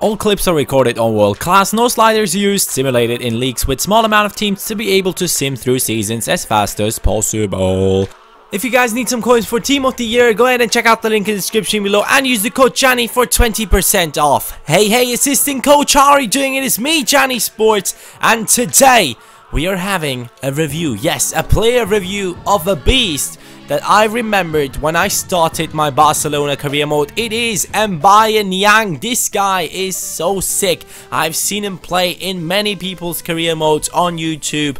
all clips are recorded on world class, no sliders used, simulated in leagues with small amount of teams to be able to sim through seasons as fast as possible. If you guys need some coins for Team of the Year, go ahead and check out the link in the description below and use the code Jani for 20% off. Hey, assistant coach, how are you doing? It is me, Jani Sports, and today we are having a review, yes, a player review of a beast that I remembered when I started my Barcelona career mode. It is M'Baye Niang. This guy is so sick. I've seen him play in many people's career modes on YouTube,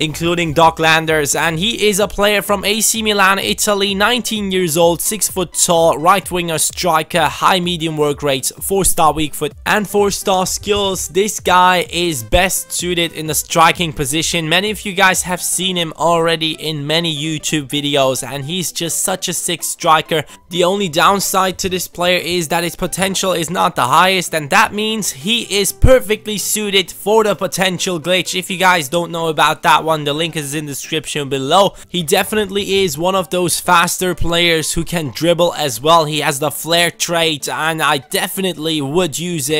including Doc Landers, and he is a player from AC Milan, Italy, 19 years old, 6 foot tall, right winger, striker, high medium work rates, 4-star weak foot and 4-star skills. This guy is best suited in the striking position. Many of you guys have seen him already in many YouTube videos, and he's just such a sick striker. The only downside to this player is that his potential is not the highest, and that means he is perfectly suited for the potential glitch. If you guys don't know about that one, the link is in the description below. He definitely is one of those faster players who can dribble as well. He has the flair trait, and I definitely would use him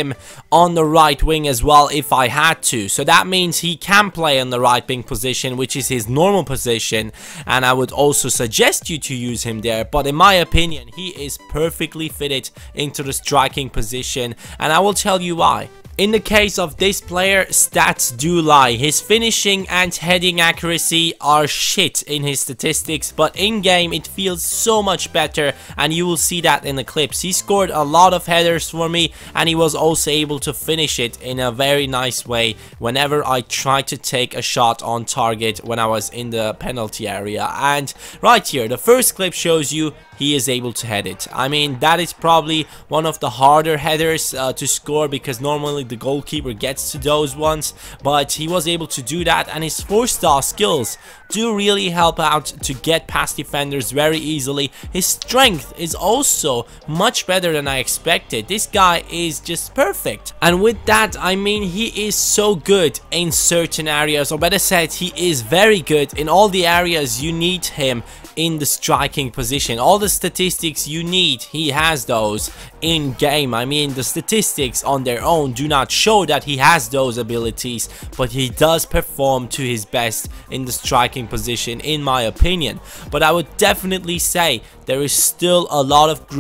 on the right wing as well if I had to. So that means he can play on the right wing position, which is his normal position, and I would also suggest you to use him there. But in my opinion, he is perfectly fitted into the striking position, and I will tell you why. In the case of this player, stats do lie. His finishing and heading accuracy are shit in his statistics, but in game it feels so much better, and you will see that in the clips. He scored a lot of headers for me, and he was also able to finish it in a very nice way whenever I tried to take a shot on target when I was in the penalty area. And right here, the first clip shows you he is able to head it. I mean, that is probably one of the harder headers to score, because normally the goalkeeper gets to those ones, but he was able to do that, and his 4-star skills do really help out to get past defenders very easily. His strength is also much better than I expected. This guy is just perfect, and with that I mean he is so good in certain areas, or better said, he is very good in all the areas you need him in the striking position. All the statistics you need, he has those in game. I mean, the statistics on their own do not show that he has those abilities, but he does perform to his best in the striking position, in my opinion. But I would definitely say there is still a lot of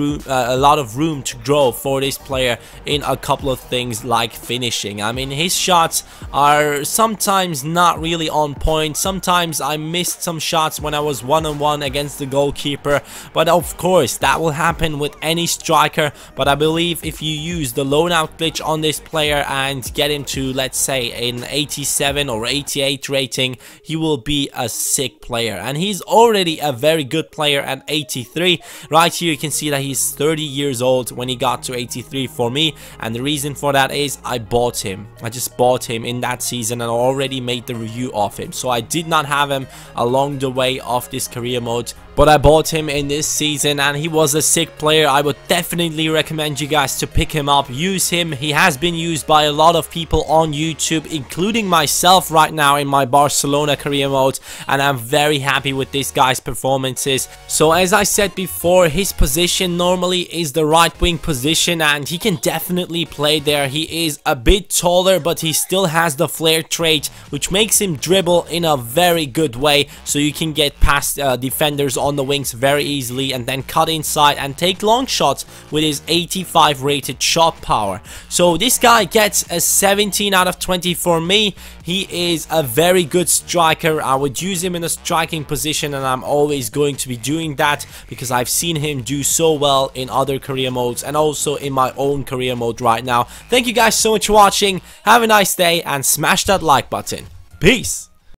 room to grow for this player in a couple of things like finishing. I mean, his shots are sometimes not really on point. Sometimes I missed some shots when I was one-on-one against the goalkeeper, but of course that will happen with any striker. But I believe if you use the loan out glitch on this player and get him to, let's say, an 87 or 88 rating, he will be a sick player. And he's already a very good player at 83. Right here you can see that he's 30 years old when he got to 83 for me, and the reason for that is I bought him. I just bought him in that season, and I already made the review of him, so I did not have him along the way of this career mode, but I bought him in this season, and he was a sick player. I would definitely recommend you guys to pick him up, use him. He has been used by a lot of people on YouTube, including myself right now in my Barcelona career mode, and I'm very happy with this guy's performances. So as I said before, his position normally is the right wing position, and he can definitely play there. He is a bit taller, but he still has the flair trait, which makes him dribble in a very good way, so you can get past defenders on the wings very easily and then cut inside and take long shots with his 85 rated shot power. So this guy gets a 17 out of 20 for me. He is a very good striker. I would use him in a striking position, and I'm always going to be doing that because I've seen him do so well in other career modes and also in my own career mode right now. Thank you guys so much for watching. Have a nice day and smash that like button. Peace!